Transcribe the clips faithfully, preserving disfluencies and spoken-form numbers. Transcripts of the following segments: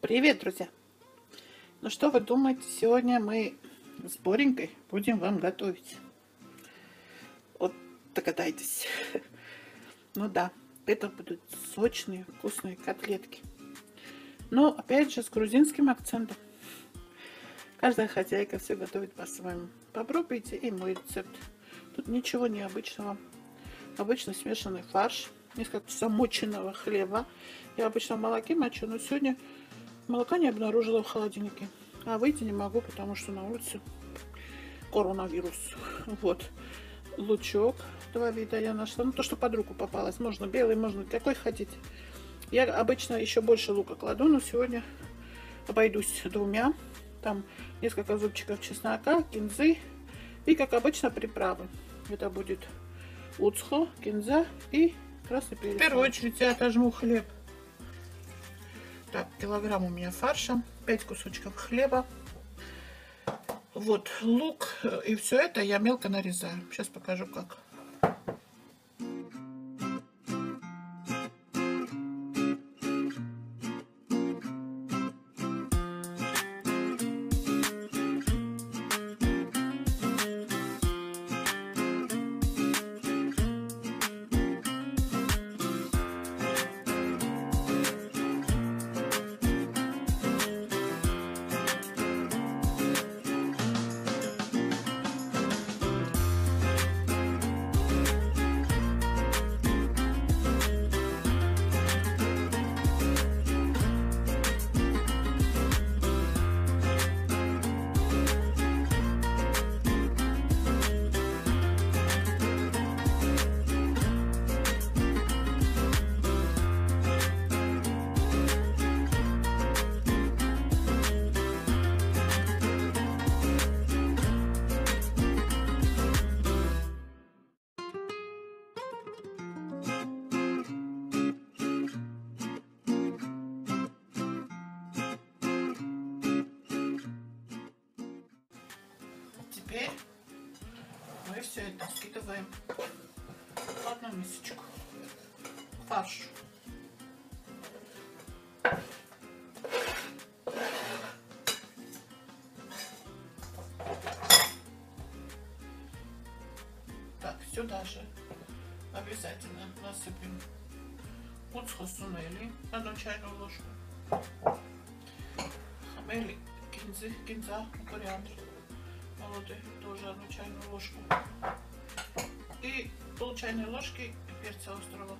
Привет, друзья! Ну что вы думаете, сегодня мы с Боренькой будем вам готовить. Вот догадайтесь. Ну да, это будут сочные, вкусные котлетки. Но опять же с грузинским акцентом. Каждая хозяйка все готовит по-своему. Попробуйте и мой рецепт. Тут ничего необычного. Обычно смешанный фарш, несколько замоченного хлеба. Я обычно в молоке мочу, но сегодня молока не обнаружила в холодильнике, а выйти не могу, потому что на улице коронавирус. Вот лучок, два вида я нашла, ну то, что под руку попалось, можно белый, можно какой хотите. Я обычно еще больше лука кладу, но сегодня обойдусь двумя, там несколько зубчиков чеснока, кинзы и, как обычно, приправы. Это будет уцхо, кинза и красный перец. В первую очередь я отожму хлеб. Так, килограмм у меня фарша, пять кусочков хлеба, вот лук, и все это я мелко нарезаю. Сейчас покажу как. Теперь мы все это скидываем в одну мисочку к фаршу. Так, сюда же обязательно насыпем уцхо сунели, одну чайную ложку, хамели, кинзы, кинза, кориандр. Молотый, тоже одну чайную ложку. И пол чайной ложки перца острого.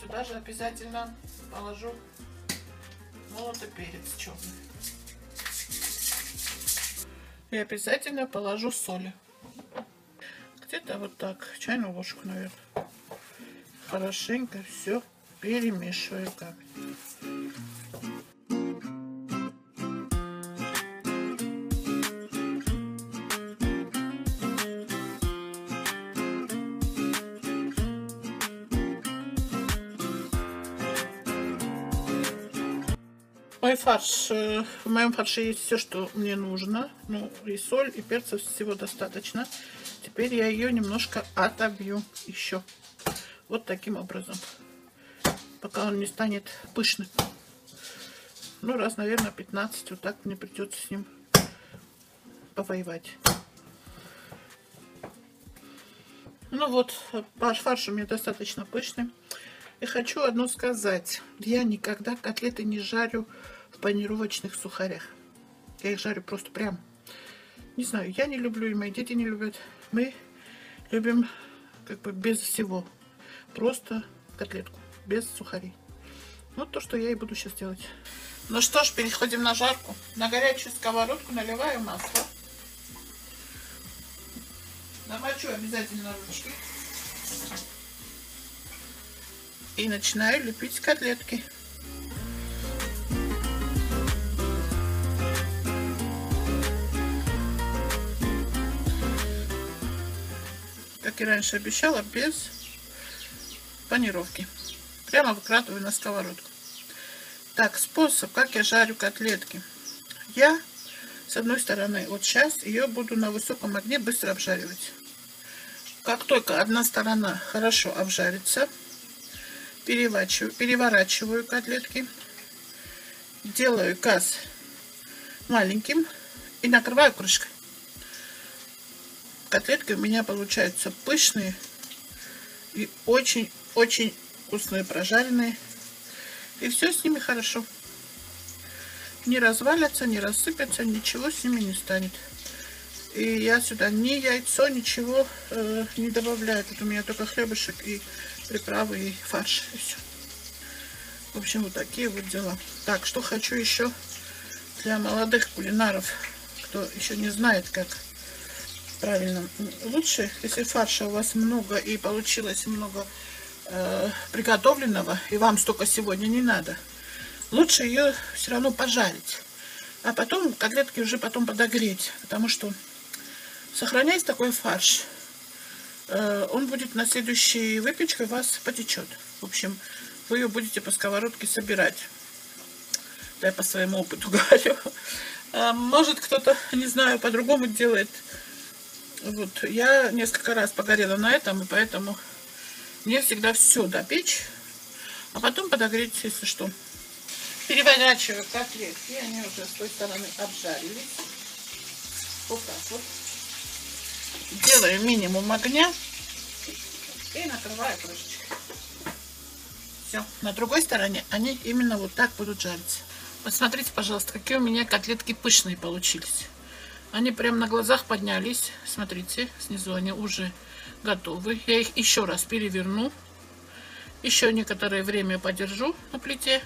Сюда же обязательно положу молотый перец черный. И обязательно положу соли. Где-то вот так, чайную ложку, наверное. Хорошенько все перемешиваю. Мой фарш, в моем фарше есть все, что мне нужно. Ну, и соль, и перца, всего достаточно. Теперь я ее немножко отобью еще. Вот таким образом. Пока он не станет пышным. Ну, раз, наверное, пятнадцать. Вот так мне придется с ним повоевать. Ну вот, фарш у меня достаточно пышный. И хочу одно сказать. Я никогда котлеты не жарю в панировочных сухарях. Я их жарю просто прям. Не знаю, я не люблю, и мои дети не любят. Мы любим как бы без всего. Просто котлетку, без сухарей. Вот то, что я и буду сейчас делать. Ну что ж, переходим на жарку. На горячую сковородку наливаю масло. Намочу обязательно ручки. И начинаю лепить котлетки. Как и раньше обещала, без панировки. Прямо выкладываю на сковородку. Так, способ, как я жарю котлетки. Я, с одной стороны, вот сейчас ее буду на высоком огне быстро обжаривать. Как только одна сторона хорошо обжарится, переворачиваю, переворачиваю котлетки делаю газ маленьким и накрываю крышкой. Котлетки у меня получаются пышные и очень-очень вкусные, прожаренные. И все с ними хорошо. Не развалятся, не рассыпятся, ничего с ними не станет. И я сюда ни яйцо, ничего э, не добавляю. Тут у меня только хлебушек и приправы, и фарш, и все. В общем, вот такие вот дела. Так, что хочу еще для молодых кулинаров, кто еще не знает, как правильно. Лучше, если фарша у вас много и получилось много э, приготовленного, и вам столько сегодня не надо, лучше ее все равно пожарить. А потом котлетки уже потом подогреть, потому что сохраняясь такой фарш, э, он будет на следующей выпечке у вас потечет. В общем, вы ее будете по сковородке собирать. Да, я по своему опыту говорю. А может, кто-то, не знаю, по-другому делает. Вот, я несколько раз погорела на этом, и поэтому мне всегда все допечь, а потом подогреть, если что. Переворачиваю котлетки, они уже с той стороны обжарились. Вот так вот. Делаю минимум огня и накрываю крышечкой. Все. На другой стороне они именно вот так будут жариться. Вот смотрите, пожалуйста, какие у меня котлетки пышные получились. Они прям на глазах поднялись. Смотрите, снизу они уже готовы. Я их еще раз переверну. Еще некоторое время подержу на плите.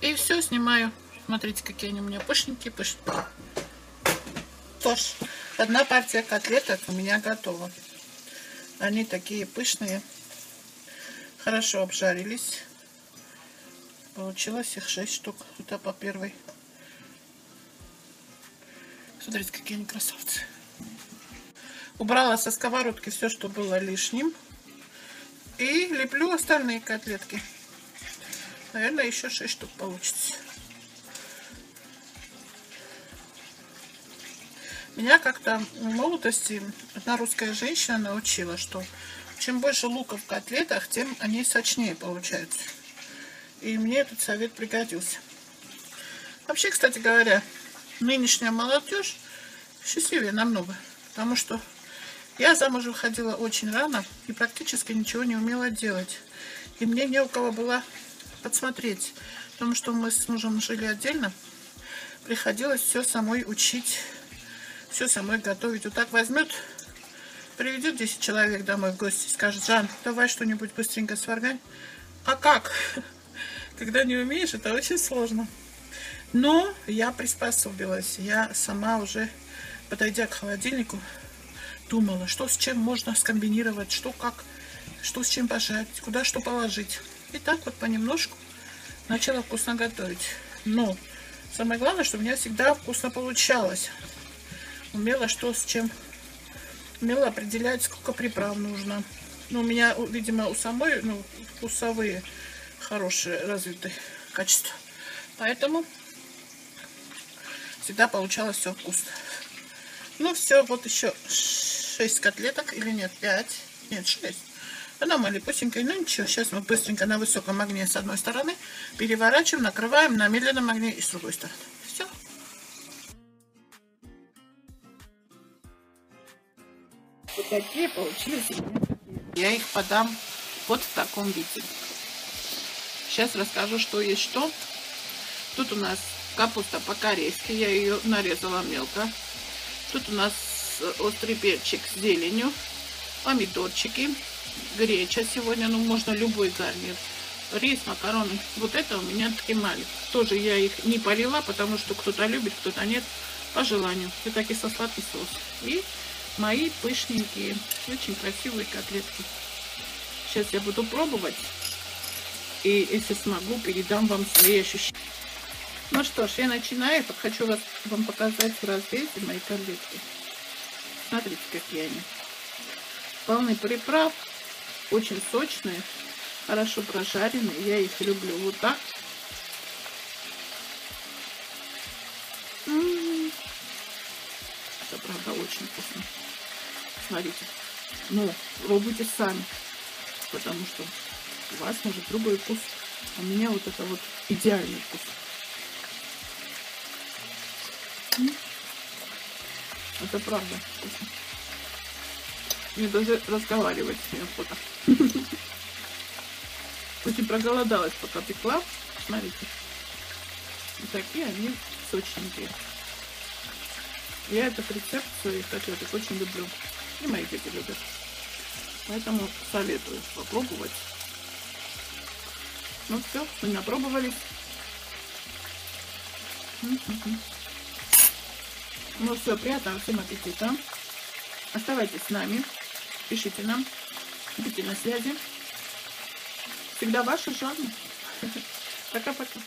И все, снимаю. Смотрите, какие они у меня пышненькие, пышненькие. Тоже одна партия котлеток у меня готова. Они такие пышные. Хорошо обжарились. Получилось их шесть штук. Это по первой. Смотрите, какие они красавцы. Убрала со сковородки все, что было лишним. И леплю остальные котлетки. Наверное, еще шесть штук получится. Меня как-то в молодости одна русская женщина научила, что чем больше лука в котлетах, тем они сочнее получаются. И мне этот совет пригодился. Вообще, кстати говоря, нынешняя молодежь счастливее намного. Потому что я замуж выходила очень рано и практически ничего не умела делать. И мне не у кого было подсмотреть. Потому что мы с мужем жили отдельно. Приходилось все самой учить, все самой готовить. Вот так возьмет... Приведет десять человек домой в гости, скажет: Жан, давай что-нибудь быстренько сваргань. А как? Когда не умеешь, это очень сложно. Но я приспособилась. Я сама уже, подойдя к холодильнику, думала, что с чем можно скомбинировать, что как, что с чем пожать, куда что положить. И так вот понемножку начала вкусно готовить. Но самое главное, что у меня всегда вкусно получалось. Умела что с чем... умела определять, сколько приправ нужно. Ну, у меня, видимо, у самой, ну, вкусовые хорошие, развитые качества. Поэтому всегда получалось все вкусно. Ну, все, вот еще шесть котлеток, или нет, пять? Нет, шесть. Она малепусенькая, ну ничего, сейчас мы быстренько на высоком огне с одной стороны переворачиваем, накрываем на медленном огне и с другой стороны. Все. Вот такие получились. Я их подам вот в таком виде. Сейчас расскажу, что есть что. Тут у нас капуста по-корейски. Я ее нарезала мелко. Тут у нас острый перчик с зеленью. Помидорчики. Греча сегодня. Ну, можно любой гарнир. Рис, макароны. Вот это у меня ткемали. Тоже я их не полила, потому что кто-то любит, кто-то нет. По желанию. Это кисло-сладкий соус. И... мои пышненькие, очень красивые котлетки. Сейчас я буду пробовать. И если смогу, передам вам свои ощущения. Ну что ж, я начинаю. Хочу вас, вам показать в разрезе мои котлетки. Смотрите, какие они. Полны приправ. Очень сочные. Хорошо прожаренные. Я их люблю вот так. М-м-м. Это правда очень вкусно. Смотрите, но пробуйте сами, потому что у вас может другой вкус, а у меня вот это вот идеальный вкус. Это правда. Мне даже разговаривать с ней охота. Очень проголодалась, пока пекла. Смотрите. И такие они сочненькие. Я этот рецепт своих котлеток очень люблю. И мои дети любят. Поэтому советую попробовать. Ну все, мы напробовали. Ну все, приятного всем аппетита. Оставайтесь с нами. Пишите нам. Будьте на связи. Всегда ваша Жанна. Пока-пока.